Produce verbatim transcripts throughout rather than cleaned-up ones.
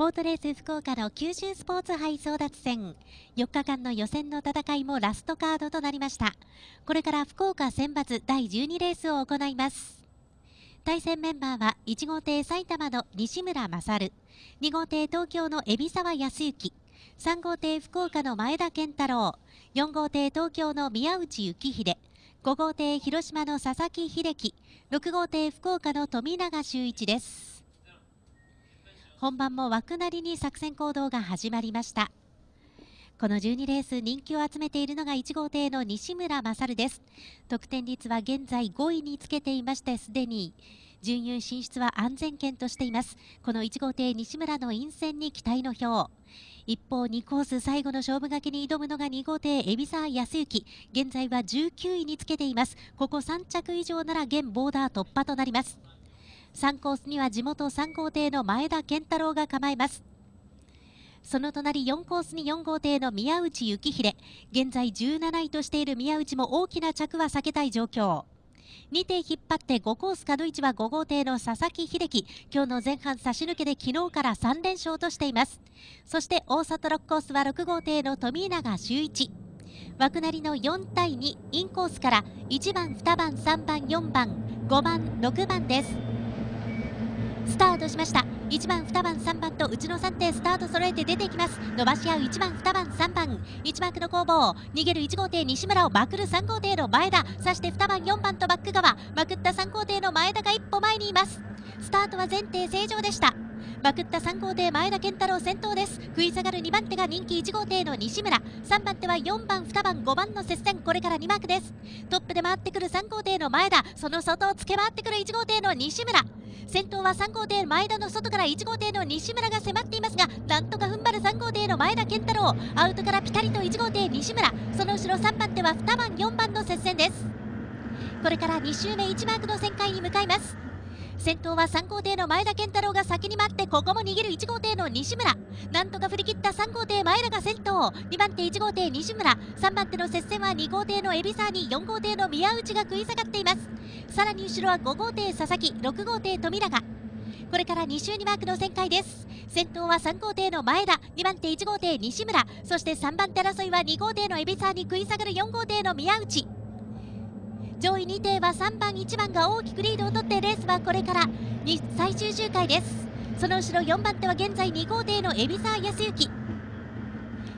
ボートレース福岡の九州スポーツ杯争奪戦、よっかかんの予選の戦いもラストカードとなりました。これから福岡選抜だいじゅうにレースを行います。対戦メンバーはいち号艇埼玉の西村勝、に号艇東京の海老沢康之、さん号艇福岡の前田健太郎、よん号艇東京の宮内幸秀、ご号艇広島の佐々木秀樹、ろく号艇福岡の富永修一です。本番も枠なりに作戦行動が始まりました。このじゅうにレース、人気を集めているのがいち号艇の西村勝です。得点率は現在ごいにつけていまして、すでに準優進出は安全圏としています。このいち号艇西村の陰線に期待の票。一方、にコース最後の勝負がけに挑むのがに号艇海老沢康之、現在はじゅうきゅういにつけています。ここさん着以上なら現ボーダー突破となります。さんコースには地元さん号艇の前田健太郎が構えます。その隣よんコースによん号艇の宮内幸秀、現在じゅうなないとしている宮内も大きな着は避けたい状況。に艇引っ張ってごコース角位置はご号艇の佐々木秀樹、今日の前半差し抜けで昨日からさん連勝としています。そして大里ろくコースはろく号艇の富永修一、枠なりのよん対にインコースからいちばん、にばん、さんばん、よんばん、ごばん、ろくばんです。スタートしました。いちばん、にばん、さんばんとうちのさん艇スタート揃えて出てきます。伸ばし合ういちばん、にばん、さんばん、いちマークの攻防。逃げるいち号艇西村をまくるさん号艇の前田、そしてにばん、よんばんとバック側、まくったさん号艇の前田が一歩前にいます。スタートは全艇正常でした。まくったさん号艇前田健太郎先頭です。食い下がるにばん手が人気いち号艇の西村、さんばん手はよんばん、にばん、ごばんの接戦。これからにマークです。トップで回ってくるさん号艇の前田、その外をつけ回ってくるいち号艇の西村。先頭はさん号艇前田の外からいち号艇の西村が迫っていますが、なんとか踏ん張るさん号艇の前田健太郎、アウトからピタリといち号艇西村、その後ろさんばん手はにばん、よんばんの接戦です。これからに周目いちマークの旋回に向かいます。先頭はさん号艇の前田健太郎が先に待って、ここも逃げるいち号艇の西村、なんとか振り切ったさん号艇前田が先頭、にばん手いち号艇西村、さんばん手の接戦はに号艇の海老沢によん号艇の宮内が食い下がっています。さらに後ろはご号艇佐々木、ろく号艇富永。これからに周にマークの旋回です。先頭はさん号艇の前田、にばん手いち号艇西村、そしてさんばん手争いはに号艇の海老沢に食い下がるよん号艇の宮内。上位に艇はさんばん、いちばんが大きくリードを取って、レースはこれから最終周回です。その後ろよんばん手は現在に号艇の海老沢康之。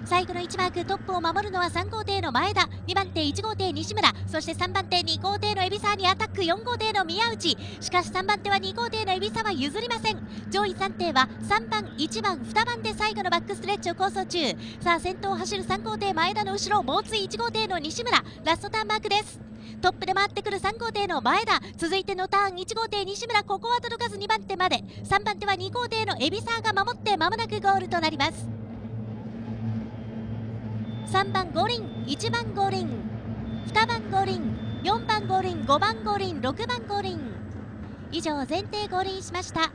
最後のいちマーク、トップを守るのはさん号艇の前田、にばん手いち号艇西村、そしてさんばん手に号艇の海老沢にアタック、よん号艇の宮内。しかしさんばん手はに号艇の海老沢は譲りません。上位さん艇はさんばん、いちばん、にばんで最後のバックストレッチを構想中。さあ先頭を走るさん号艇前田の後ろを猛追いち号艇の西村、ラストターンマークです。トップで回ってくるさん号艇の前田、続いてのターンいち号艇西村、ここは届かずにばん手まで、さんばん手はに号艇の海老沢が守って、間もなくゴールとなります。さんばんゴーリン、いちばんゴーリン、にばんゴーリン、よんばんゴーリン、ごばんゴーリン、ろくばんゴーリン。以上、全艇ゴーリンしました。